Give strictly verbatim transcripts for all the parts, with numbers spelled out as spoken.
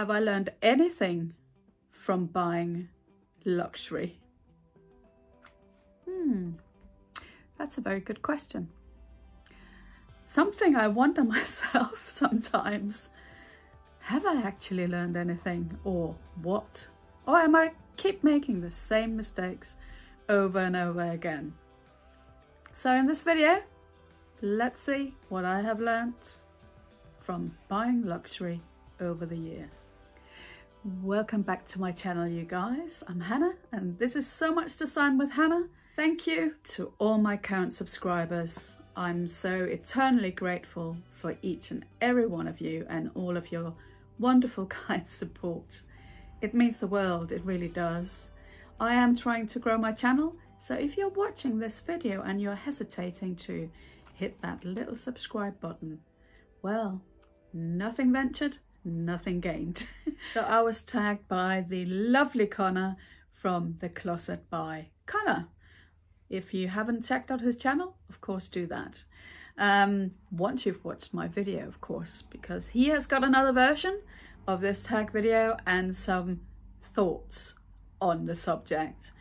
Have I learned anything from buying luxury? Hmm, that's a very good question. Something I wonder myself sometimes. Have I actually learned anything, or what? Or am I keep making the same mistakes over and over again? So in this video, let's see what I have learned from buying luxury over the years. Welcome back to my channel, you guys. I'm Hannah, and this is So Much Design with Hannah. Thank you to all my current subscribers. I'm so eternally grateful for each and every one of you and all of your wonderful kind support. It means the world, it really does. I am trying to grow my channel, so if you're watching this video and you're hesitating to hit that little subscribe button, well, nothing ventured, nothing gained. So I was tagged by the lovely Connor from The Closet by Connor. If you haven't checked out his channel, of course do that. Um, once you've watched my video, of course, because he has got another version of this tag video and some thoughts on the subject.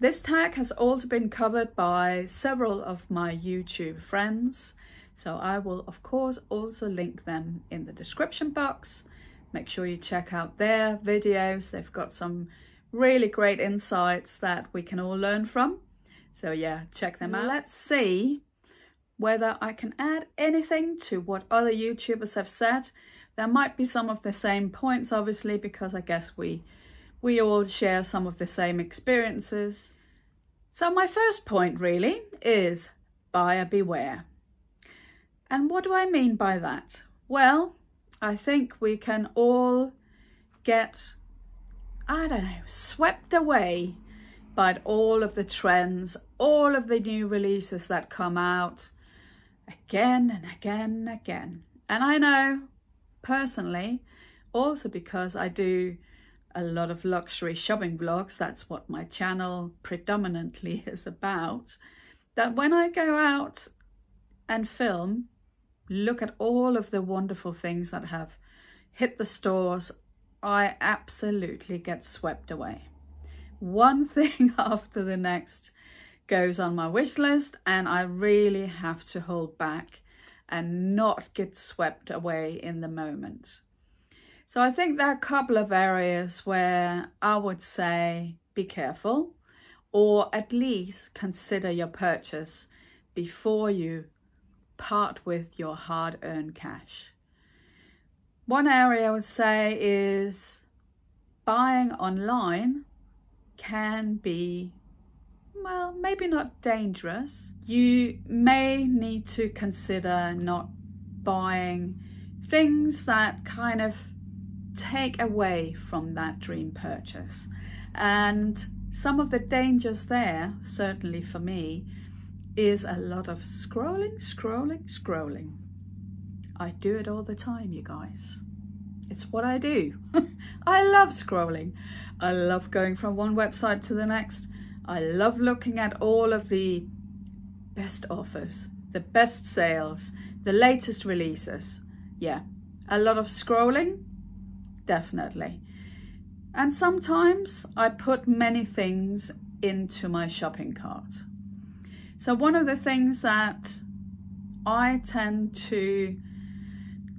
This tag has also been covered by several of my YouTube friends, so I will of course also link them in the description box. Make sure you check out their videos. They've got some really great insights that we can all learn from. So yeah, check them out. Let's see whether I can add anything to what other YouTubers have said. There might be some of the same points, obviously, because I guess we we all share some of the same experiences. So my first point really is buyer beware. And what do I mean by that? Well, I think we can all get, I don't know, swept away by all of the trends, all of the new releases that come out again and again and again. And I know personally, also because I do a lot of luxury shopping vlogs, that's what my channel predominantly is about, that when I go out and film, look at all of the wonderful things that have hit the stores, I absolutely get swept away. One thing after the next goes on my wish list, and I really have to hold back and not get swept away in the moment. So I think there are a couple of areas where I would say be careful, or at least consider your purchase before you part with your hard-earned cash. One area I would say is buying online can be, well, maybe not dangerous. You may need to consider not buying things that kind of take away from that dream purchase. And some of the dangers there, certainly for me, is a lot of scrolling, scrolling, scrolling. I do it all the time, you guys. It's what I do. I love scrolling. I love going from one website to the next. I love looking at all of the best offers, the best sales, the latest releases. Yeah, a lot of scrolling, definitely. And sometimes I put many things into my shopping cart. So one of the things that I tend to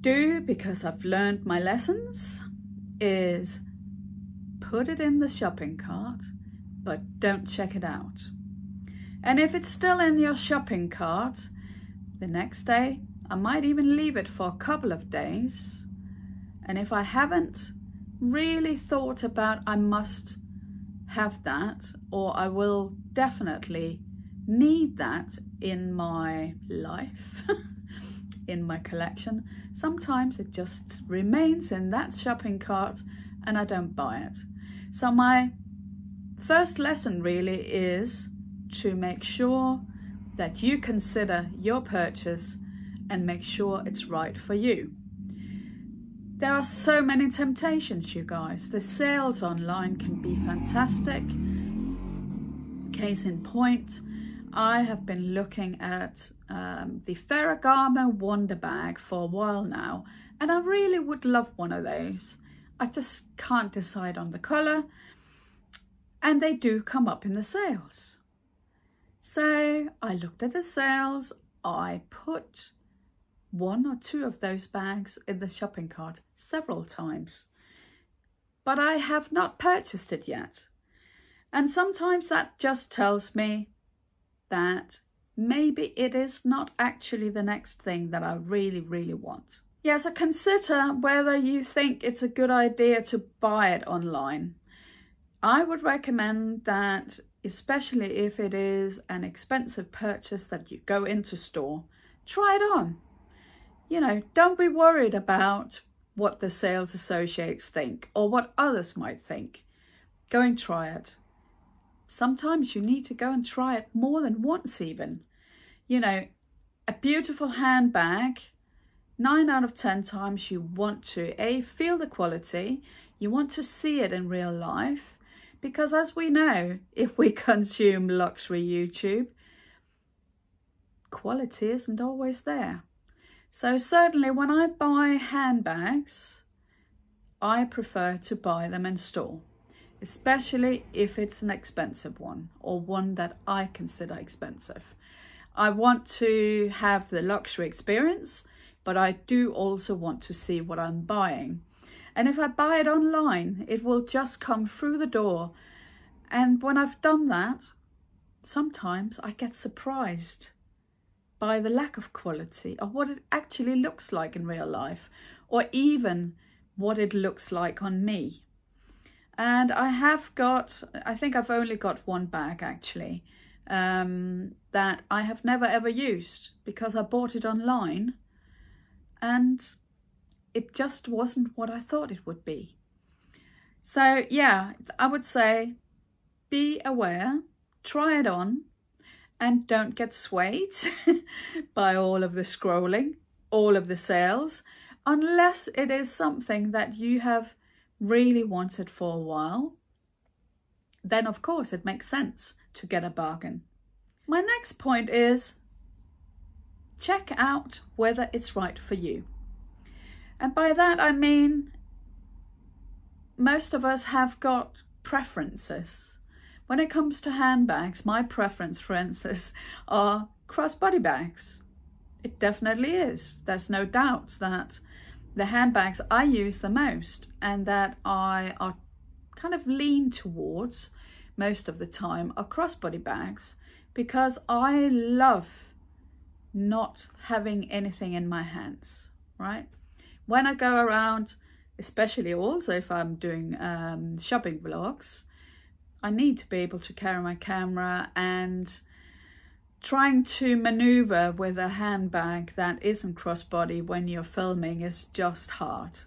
do, because I've learned my lessons, is put it in the shopping cart, but don't check it out. And if it's still in your shopping cart the next day, I might even leave it for a couple of days. And if I haven't really thought about I must have that, or I will definitely need that in my life, in my collection, sometimes it just remains in that shopping cart and I don't buy it. So my first lesson really is to make sure that you consider your purchase and make sure it's right for you. There are so many temptations, you guys. The sales online can be fantastic. Case in point, I have been looking at um, the Ferragamo Wonder Bag for a while now, and I really would love one of those. I just can't decide on the colour, and they do come up in the sales. So I looked at the sales, I put one or two of those bags in the shopping cart several times, but I have not purchased it yet. And sometimes that just tells me that maybe it is not actually the next thing that I really, really want. Yeah, so consider whether you think it's a good idea to buy it online. I would recommend that, especially if it is an expensive purchase that you go into store, try it on. You know, don't be worried about what the sales associates think or what others might think. Go and try it. Sometimes you need to go and try it more than once even. You know, a beautiful handbag, nine out of ten times you want to, A, feel the quality, you want to see it in real life, because as we know, if we consume luxury YouTube, quality isn't always there. So certainly when I buy handbags, I prefer to buy them in store, especially if it's an expensive one or one that I consider expensive. I want to have the luxury experience, but I do also want to see what I'm buying. And if I buy it online, it will just come through the door. And when I've done that, sometimes I get surprised by the lack of quality or what it actually looks like in real life, or even what it looks like on me. And I have got, I think I've only got one bag actually, um, that I have never ever used because I bought it online and it just wasn't what I thought it would be. So yeah, I would say be aware, try it on, and don't get swayed by all of the scrolling, all of the sales, unless it is something that you have really wanted for a while. Then of course it makes sense to get a bargain. My next point is check out whether it's right for you. And by that I mean most of us have got preferences. When it comes to handbags, my preference, for instance, are crossbody bags. It definitely is. There's no doubt that the handbags I use the most and that I are kind of lean towards most of the time are crossbody bags, because I love not having anything in my hands, right? When I go around, especially also if I'm doing um, shopping vlogs, I need to be able to carry my camera, and trying to maneuver with a handbag that isn't crossbody when you're filming is just hard.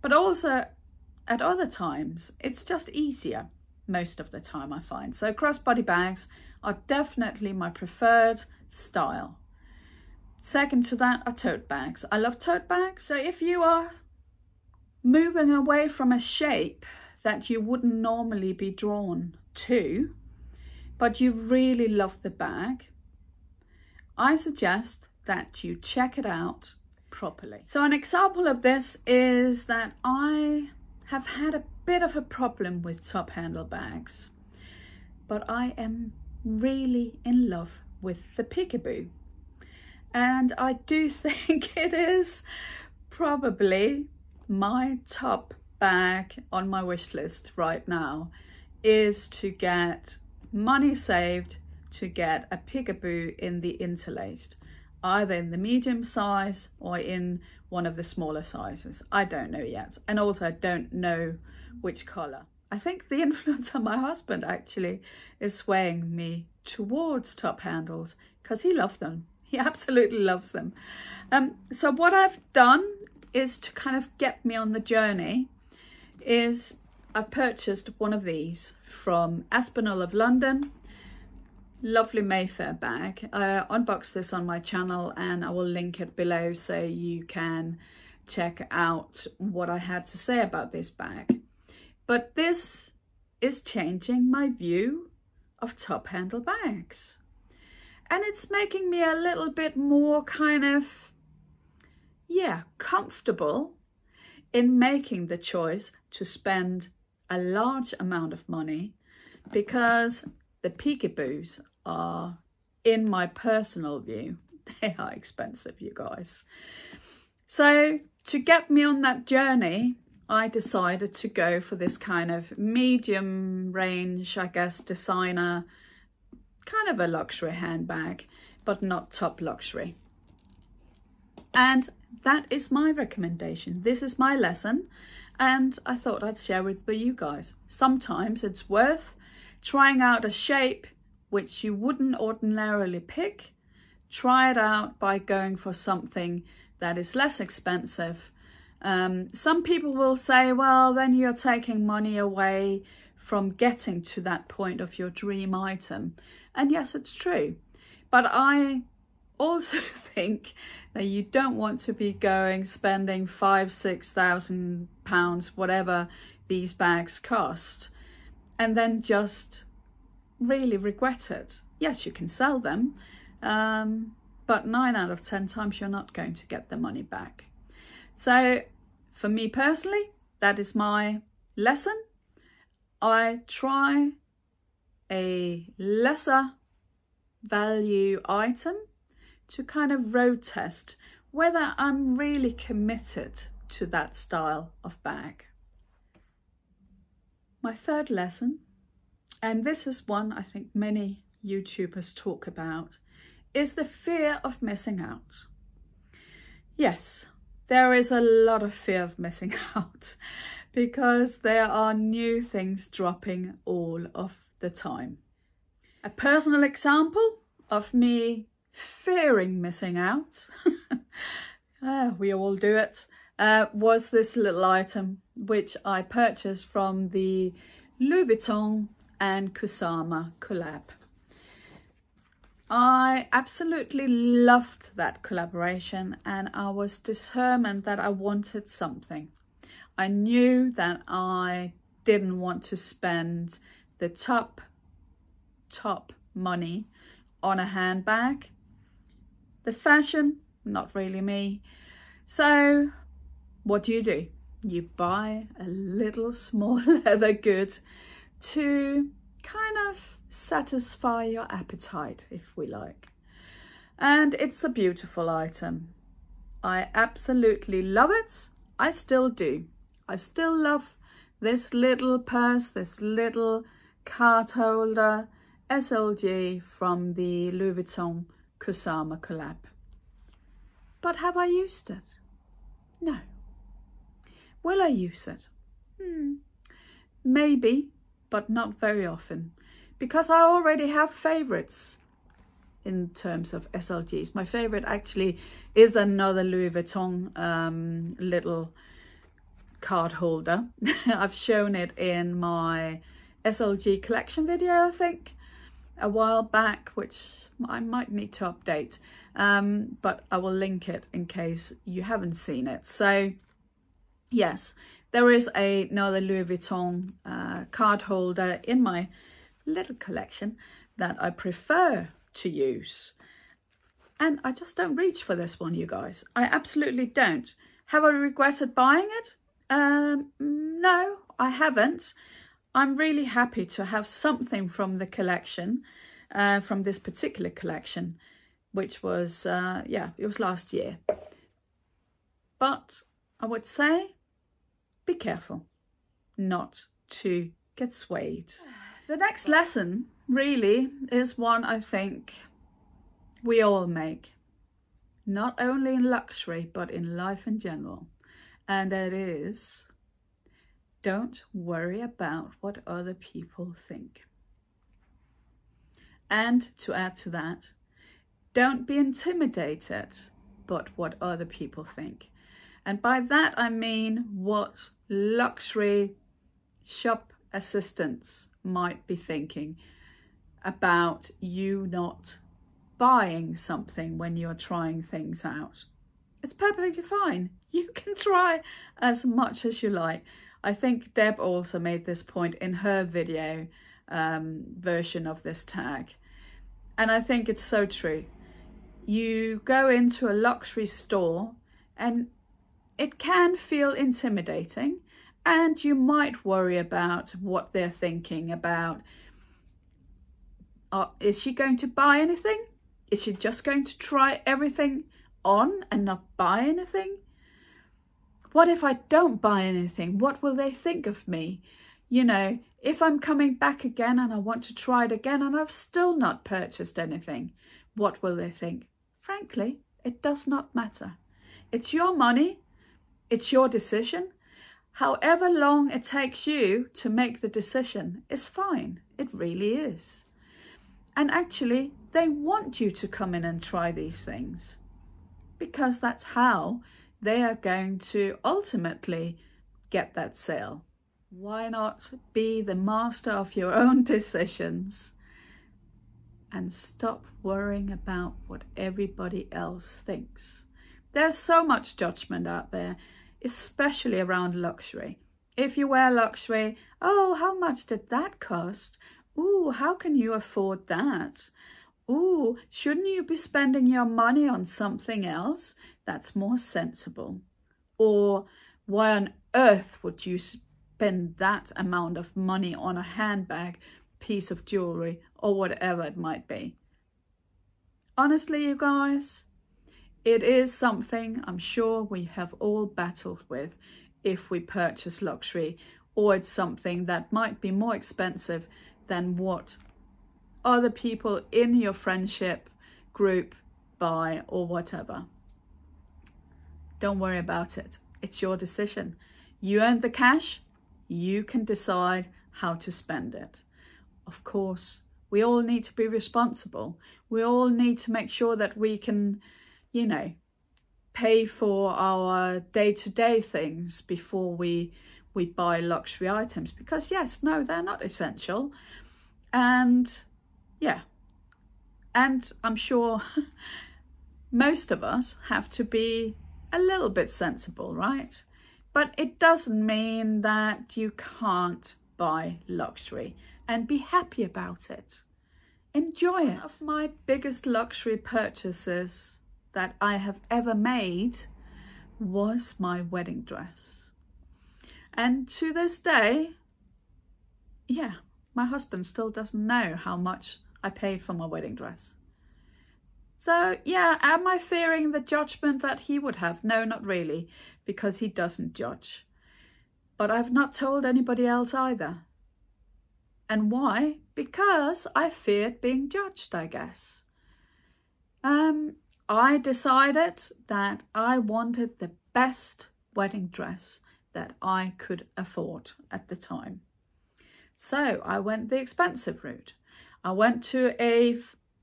But also at other times, it's just easier most of the time I find. So crossbody bags are definitely my preferred style. Second to that are tote bags. I love tote bags. So if you are moving away from a shape that you wouldn't normally be drawn to, but you really love the bag, I suggest that you check it out properly. So an example of this is that I have had a bit of a problem with top handle bags, but I am really in love with the Peekaboo. And I do think it is probably my top bag on my wish list right now, is to get money saved to get a Peekaboo in the interlaced, either in the medium size or in one of the smaller sizes. I don't know yet, and also I don't know which colour. I think the influence of my husband actually is swaying me towards top handles because he loves them. He absolutely loves them. Um, so what I've done is to kind of get me on the journey is I've purchased one of these from Aspinall of London, lovely Mayfair bag. I unboxed this on my channel and I will link it below so you can check out what I had to say about this bag. But this is changing my view of top handle bags, and it's making me a little bit more kind of, yeah, comfortable in making the choice to spend a large amount of money, because the Peekaboos are, in my personal view, they are expensive, you guys. So to get me on that journey, I decided to go for this kind of medium range, I guess, designer, kind of a luxury handbag, but not top luxury. And that is my recommendation. This is my lesson, and I thought I'd share it with you guys. Sometimes it's worth trying out a shape which you wouldn't ordinarily pick. Try it out by going for something that is less expensive. Um, some people will say, well, then you're taking money away from getting to that point of your dream item. And yes, it's true. But I also think that you don't want to be going spending five, six thousand pounds, whatever these bags cost, and then just really regret it. Yes, you can sell them, um, but nine out of ten times you're not going to get the money back. So for me personally, that is my lesson. I try a lesser value item to kind of road test whether I'm really committed to that style of bag. My third lesson, and this is one I think many YouTubers talk about, is the fear of missing out. Yes, there is a lot of fear of missing out because there are new things dropping all of the time. A personal example of me fearing missing out, uh, we all do it, uh, was this little item which I purchased from the Louis Vuitton and Kusama collab. I absolutely loved that collaboration, and I was determined that I wanted something. I knew that I didn't want to spend the top, top money on a handbag. The fashion, not really me. So what do you do? You buy a little small leather good to kind of satisfy your appetite, if we like. And it's a beautiful item. I absolutely love it. I still do. I still love this little purse, this little card holder, S L G from the Louis Vuitton Kusama collab. But have I used it? No. Will I use it? Hmm. Maybe, but not very often, because I already have favourites in terms of S L Gs. My favourite actually is another Louis Vuitton um, little card holder. I've shown it in my S L G collection video, I think, a while back, which I might need to update, um, but I will link it in case you haven't seen it. So yes, there is a, another Louis Vuitton uh, card holder in my little collection that I prefer to use, and I just don't reach for this one, you guys. I absolutely don't. Have I regretted buying it? Um, no, I haven't. I'm really happy to have something from the collection, uh, from this particular collection, which was, uh, yeah, it was last year. But I would say, be careful not to get swayed. The next lesson really is one I think we all make, not only in luxury, but in life in general. And it is, don't worry about what other people think. And to add to that, don't be intimidated by what other people think. And by that I mean what luxury shop assistants might be thinking about you not buying something when you're trying things out. It's perfectly fine. You can try as much as you like. I think Deb also made this point in her video um, version of this tag. And I think it's so true. You go into a luxury store and it can feel intimidating, and you might worry about what they're thinking about. Uh, is she going to buy anything? Is she just going to try everything on and not buy anything? What if I don't buy anything? What will they think of me? You know, if I'm coming back again and I want to try it again and I've still not purchased anything, what will they think? Frankly, it does not matter. It's your money. It's your decision. However long it takes you to make the decision is fine. It really is. And actually, they want you to come in and try these things, because that's how they are going to ultimately get that sale. Why not be the master of your own decisions and stop worrying about what everybody else thinks? There's so much judgment out there, especially around luxury. If you wear luxury, oh, how much did that cost? Ooh, how can you afford that? Ooh, shouldn't you be spending your money on something else that's more sensible? Or why on earth would you spend that amount of money on a handbag, piece of jewelry, or whatever it might be? Honestly, you guys, it is something I'm sure we have all battled with if we purchase luxury, or it's something that might be more expensive than what other people in your friendship group buy or whatever. Don't worry about it. It's your decision. You earned the cash. You can decide how to spend it. Of course, we all need to be responsible. We all need to make sure that we can, you know, pay for our day-to-day things before we we buy luxury items, because yes, no, they're not essential. And yeah, and I'm sure most of us have to be a little bit sensible, right? But it doesn't mean that you can't buy luxury and be happy about it. Enjoy it. One of my biggest luxury purchases that I have ever made was my wedding dress. And to this day, yeah, my husband still doesn't know how much I paid for my wedding dress. So yeah, am I fearing the judgment that he would have? No, not really, because he doesn't judge. But I've not told anybody else either. And why? Because I feared being judged, I guess. Um, I decided that I wanted the best wedding dress that I could afford at the time. So I went the expensive route. I went to a,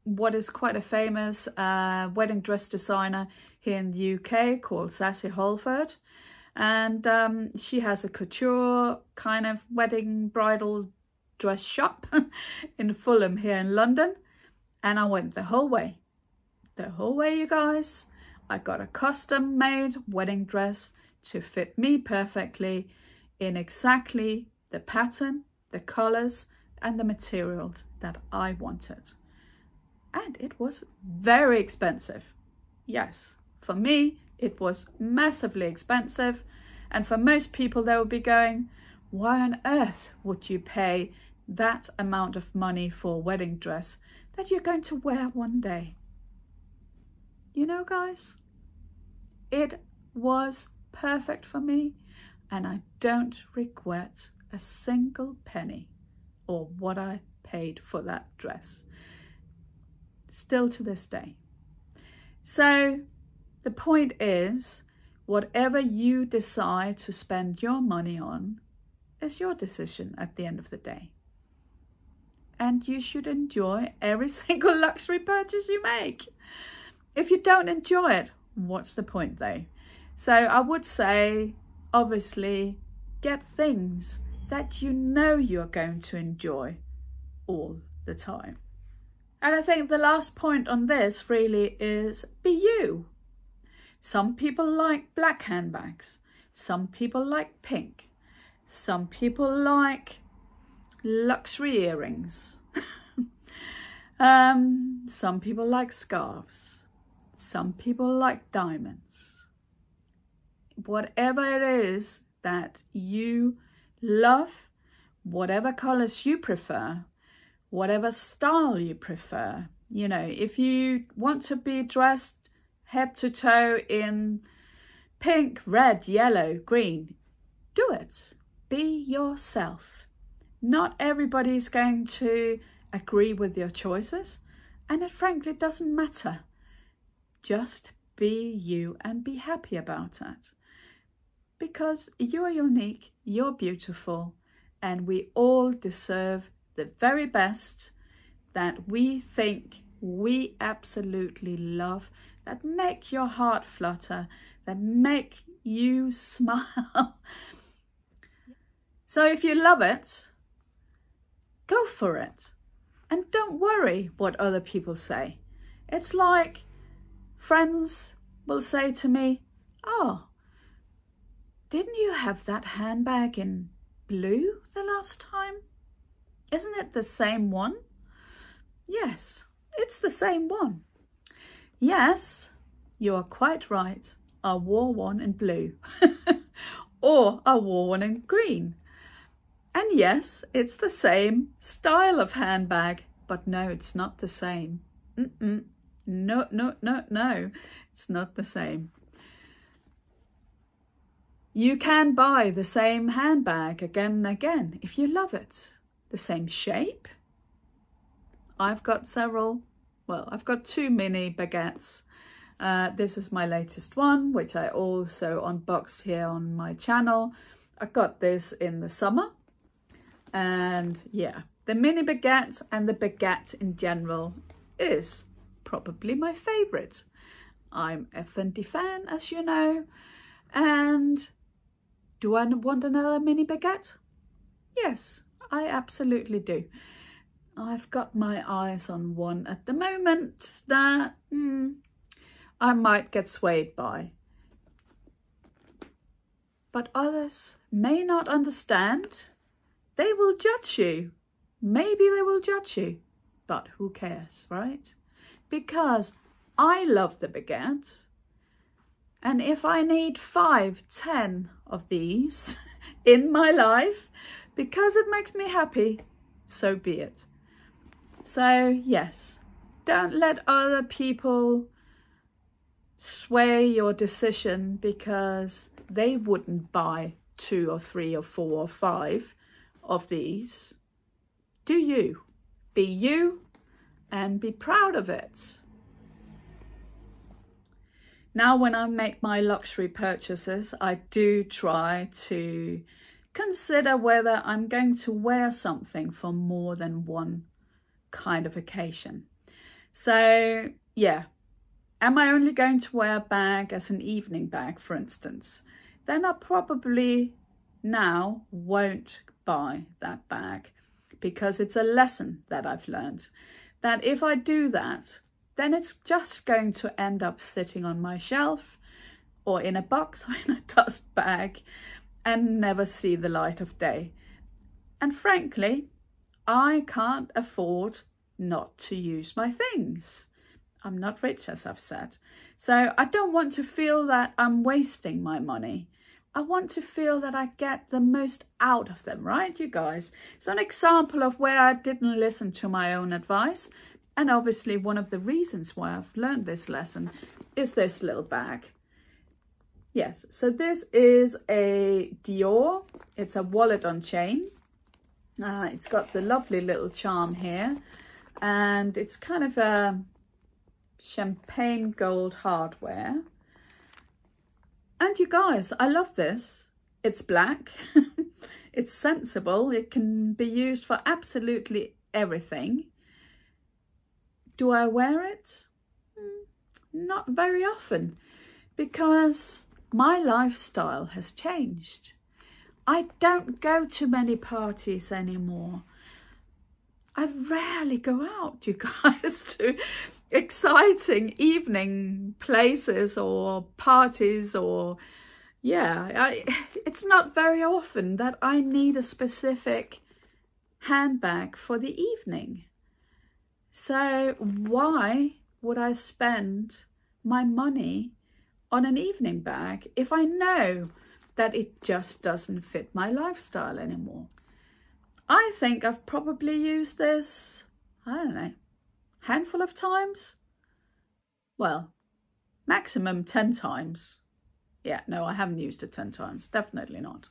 what is quite a famous uh, wedding dress designer here in the U K called Sassy Holford. And um, she has a couture kind of wedding bridal dress shop in Fulham here in London. And I went the whole way, the whole way, you guys. I got a custom made wedding dress to fit me perfectly in exactly the pattern, the colours and the materials that I wanted. And it was very expensive. Yes, for me, it was massively expensive. And for most people, they would be going, why on earth would you pay that amount of money for a wedding dress that you're going to wear one day? You know, guys, it was perfect for me, and I don't regret a single penny or what I paid for that dress, still to this day. So the point is, whatever you decide to spend your money on is your decision at the end of the day, and you should enjoy every single luxury purchase you make. If you don't enjoy it, what's the point though? So I would say, obviously, get things that you know you're going to enjoy all the time. And I think the last point on this really is, be you. Some people like black handbags. Some people like pink. Some people like luxury earrings. um, some people like scarves. Some people like diamonds. whatever it is that you love, whatever colors you prefer, whatever style you prefer. You know, if you want to be dressed head to toe in pink, red, yellow, green, do it. Be yourself. Not everybody's going to agree with your choices, and it frankly doesn't matter. Just be you and be happy about it, because you are unique, you're beautiful, and we all deserve the very best that we think we absolutely love, that make your heart flutter, that make you smile. So if you love it, go for it. And don't worry what other people say. It's like friends will say to me, oh, didn't you have that handbag in blue the last time? Isn't it the same one? Yes, it's the same one. Yes, you are quite right. I wore one in blue or I wore one in green. And yes, it's the same style of handbag, but no, it's not the same. Mm-mm. No, no, no, no, it's not the same. You can buy the same handbag again and again if you love it. The same shape. I've got several, well, I've got two mini baguettes. Uh, this is my latest one, which I also unboxed here on my channel. I got this in the summer. And yeah, the mini baguette and the baguette in general is probably my favorite. I'm a Fendi fan, as you know. And do I want another mini baguette? Yes, I absolutely do. I've got my eyes on one at the moment that mm, I might get swayed by. But others may not understand. They will judge you. Maybe they will judge you, but who cares, right? Because I love the baguette. And if I need five, ten of these in my life, because it makes me happy, so be it. So yes, don't let other people sway your decision, because they wouldn't buy two or three or four or five of these. Do you. Be you and be proud of it. Now when I make my luxury purchases, I do try to consider whether I'm going to wear something for more than one kind of occasion. So yeah, am I only going to wear a bag as an evening bag, for instance? Then I probably now won't buy that bag, because it's a lesson that I've learned that if I do that, then it's just going to end up sitting on my shelf or in a box or in a dust bag and never see the light of day. And frankly, I can't afford not to use my things. I'm not rich, as I've said. So I don't want to feel that I'm wasting my money. I want to feel that I get the most out of them, right, you guys? It's an example of where I didn't listen to my own advice. And obviously one of the reasons why I've learned this lesson is this little bag. Yes, so this is a Dior. It's a wallet on chain. Uh, it's got the lovely little charm here. And it's kind of a champagne gold hardware. And you guys, I love this. It's black, it's sensible, it can be used for absolutely everything. Do I wear it? Not very often, because my lifestyle has changed. I don't go to many parties anymore. I rarely go out, you guys, to exciting evening places or parties, or yeah, I, it's not very often that I need a specific handbag for the evening. So why would I spend my money on an evening bag if I know that it just doesn't fit my lifestyle anymore. I think I've probably used this, I don't know, handful of times. Well, maximum ten times. Yeah, no, I haven't used it ten times, definitely not.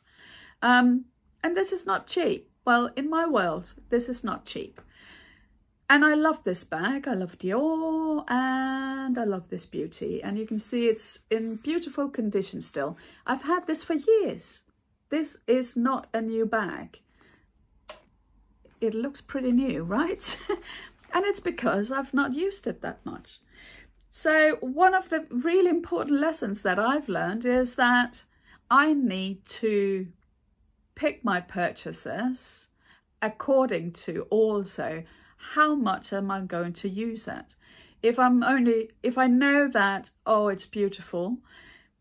Um, and this is not cheap. Well, in my world, this is not cheap. And I love this bag. I love Dior and I love this beauty. And you can see it's in beautiful condition still. I've had this for years. This is not a new bag. It looks pretty new, right? And it's because I've not used it that much. So one of the really important lessons that I've learned is that I need to pick my purchases according to also how much am I going to use it. If I'm only, if I know that, oh, it's beautiful,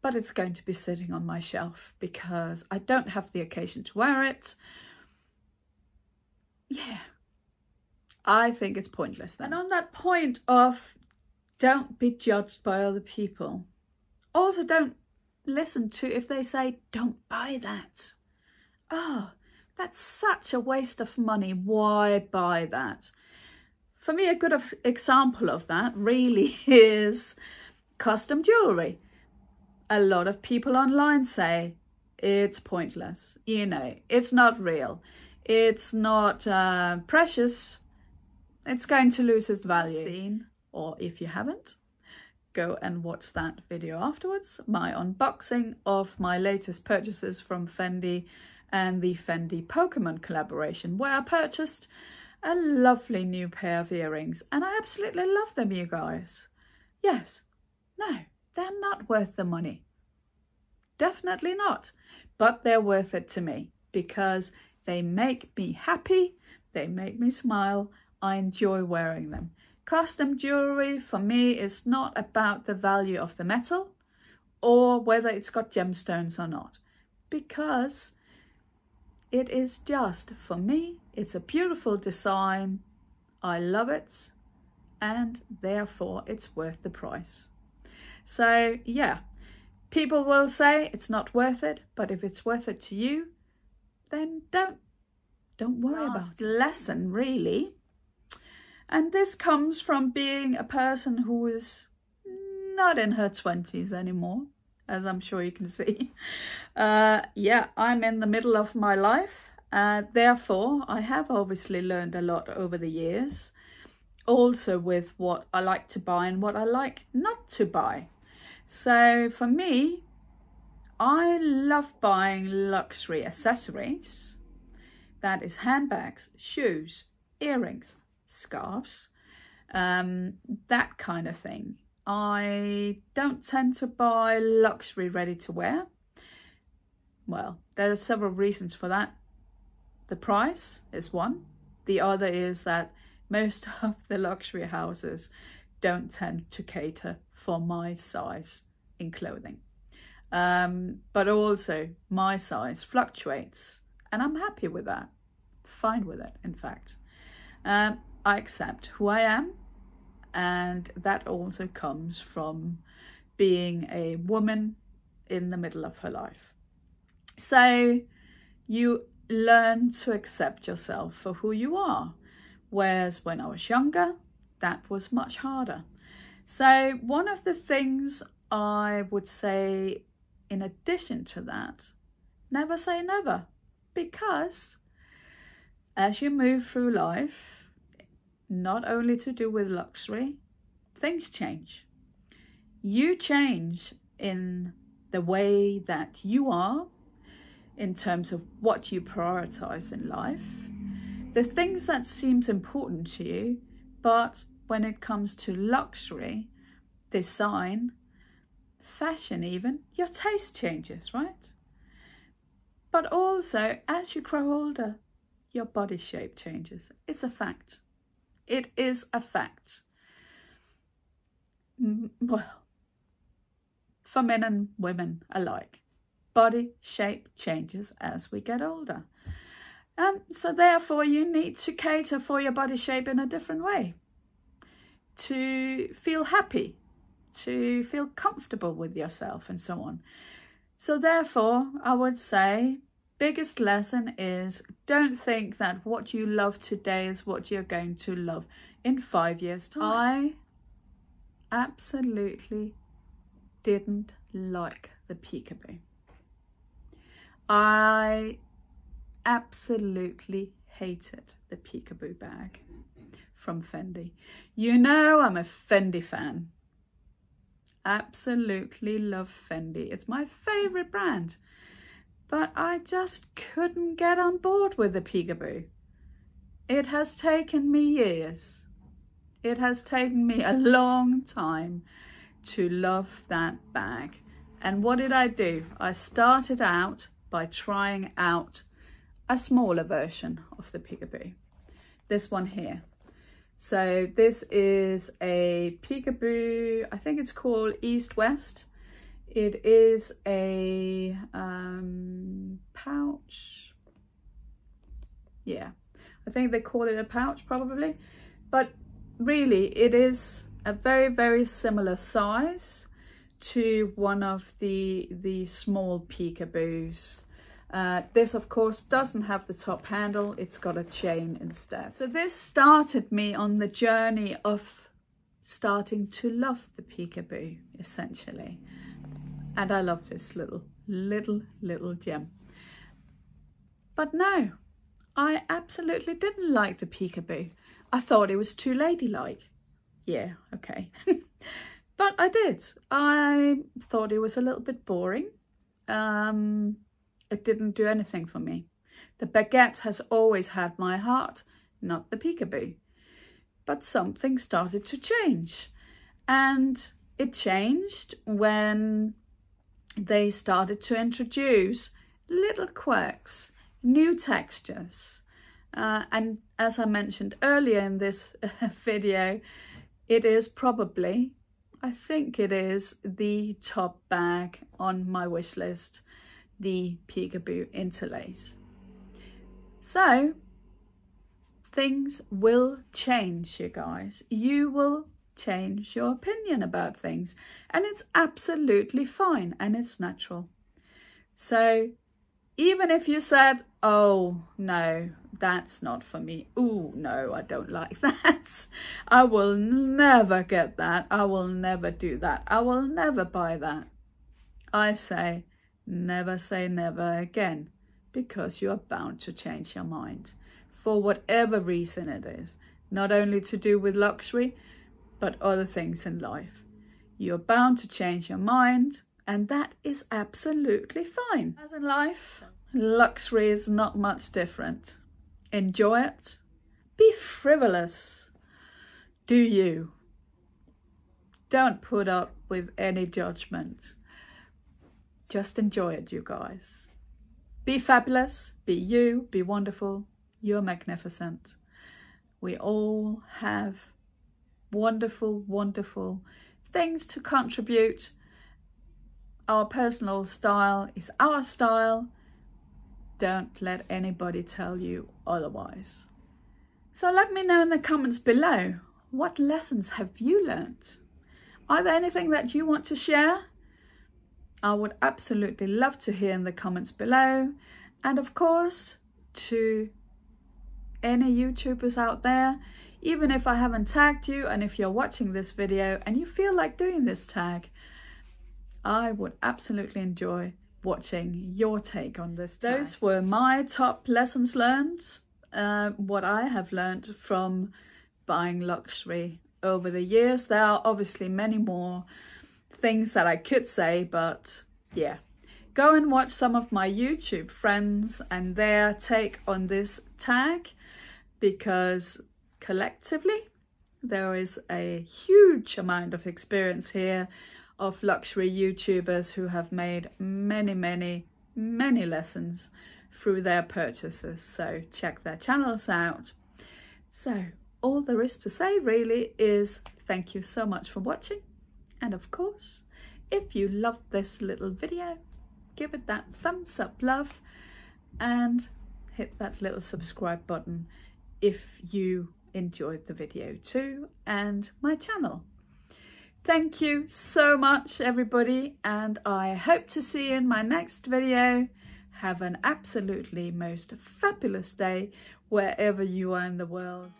but it's going to be sitting on my shelf because I don't have the occasion to wear it, yeah, I think it's pointless then. And on that point of don't be judged by other people, also don't listen to if they say, don't buy that. Oh, that's such a waste of money. Why buy that? For me, a good example of that really is custom jewellery. A lot of people online say it's pointless. You know, it's not real. It's not uh, precious. It's going to lose its value. Seen, or if you haven't, go and watch that video afterwards. My unboxing of my latest purchases from Fendi and the Fendi Pokemon collaboration, where I purchased a lovely new pair of earrings. And I absolutely love them, you guys. Yes, no, they're not worth the money. Definitely not. But they're worth it to me because they make me happy. They make me smile. I enjoy wearing them. Custom jewellery for me is not about the value of the metal or whether it's got gemstones or not, because it is just, for me, it's a beautiful design, I love it, and therefore it's worth the price. So yeah, people will say it's not worth it, but if it's worth it to you, then don't, don't worry about it. Last lesson, really. And this comes from being a person who is not in her twenties anymore, as I'm sure you can see. Uh, yeah, I'm in the middle of my life. Uh, therefore, I have obviously learned a lot over the years. Also with what I like to buy and what I like not to buy. So for me, I love buying luxury accessories. That is handbags, shoes, earrings, scarves, um, that kind of thing. I don't tend to buy luxury ready-to-wear. Well, there are several reasons for that. The price is one. The other is that most of the luxury houses don't tend to cater for my size in clothing. Um, but also, my size fluctuates, and I'm happy with that. Fine with it, in fact. Um, I accept who I am. And that also comes from being a woman in the middle of her life. So you learn to accept yourself for who you are. Whereas when I was younger, that was much harder. So one of the things I would say in addition to that, never say never. Because as you move through life, not only to do with luxury, things change. You change in the way that you are, in terms of what you prioritize in life, the things that seems important to you, but when it comes to luxury, design, fashion even, your taste changes, right? But also, as you grow older, your body shape changes. It's a fact. It is a fact. Well, for men and women alike, body shape changes as we get older. Um, so therefore, you need to cater for your body shape in a different way. To feel happy, to feel comfortable with yourself and so on. So therefore, I would say biggest lesson is don't think that what you love today is what you're going to love in five years' time. I absolutely didn't like the Peekaboo. I absolutely hated the Peekaboo bag from Fendi. You know I'm a Fendi fan. Absolutely love Fendi. It's my favourite brand. But I just couldn't get on board with the Peekaboo. It has taken me years. It has taken me a long time to love that bag. And what did I do? I started out by trying out a smaller version of the Peekaboo. This one here. So this is a Peekaboo, I think it's called East West. It is a um, pouch. Yeah, I think they call it a pouch probably. But really it is a very, very similar size to one of the, the small Peekaboos. Uh, this of course doesn't have the top handle, it's got a chain instead. So this started me on the journey of starting to love the Peekaboo essentially. And I love this little, little, little gem. But no, I absolutely didn't like the Peekaboo. I thought it was too ladylike. Yeah, okay. But I did. I thought it was a little bit boring. Um, it didn't do anything for me. The baguette has always had my heart, not the Peekaboo. But something started to change. And it changed when they started to introduce little quirks, new textures. Uh, and as I mentioned earlier in this video, it is probably, I think it is the top bag on my wish list, the Peekaboo Interlace. So things will change, you guys. You will change your opinion about things, and it's absolutely fine and it's natural. So even if you said, oh no, that's not for me, oh no, I don't like that, I will never get that, I will never do that, I will never buy that, I say never say never again, because you are bound to change your mind for whatever reason it is, not only to do with luxury but other things in life. You're bound to change your mind, and that is absolutely fine. As in life, luxury is not much different. Enjoy it. Be frivolous. Do you. Don't put up with any judgment. Just enjoy it, you guys. Be fabulous. Be you. Be wonderful. You're magnificent. We all have wonderful, wonderful things to contribute. Our personal style is our style. Don't let anybody tell you otherwise. So let me know in the comments below, what lessons have you learnt? Are there anything that you want to share? I would absolutely love to hear in the comments below. And of course, to any YouTubers out there, even if I haven't tagged you, and if you're watching this video and you feel like doing this tag, I would absolutely enjoy watching your take on this tag. Those were my top lessons learned, uh, what I have learned from buying luxury over the years. There are obviously many more things that I could say, but yeah. Go and watch some of my YouTube friends and their take on this tag, because collectively, there is a huge amount of experience here of luxury YouTubers who have made many, many, many lessons through their purchases. So check their channels out. So all there is to say really is thank you so much for watching. And of course, if you loved this little video, give it that thumbs up love and hit that little subscribe button if you enjoyed the video too and my channel. Thank you so much, everybody, and I hope to see you in my next video. Have an absolutely most fabulous day wherever you are in the world.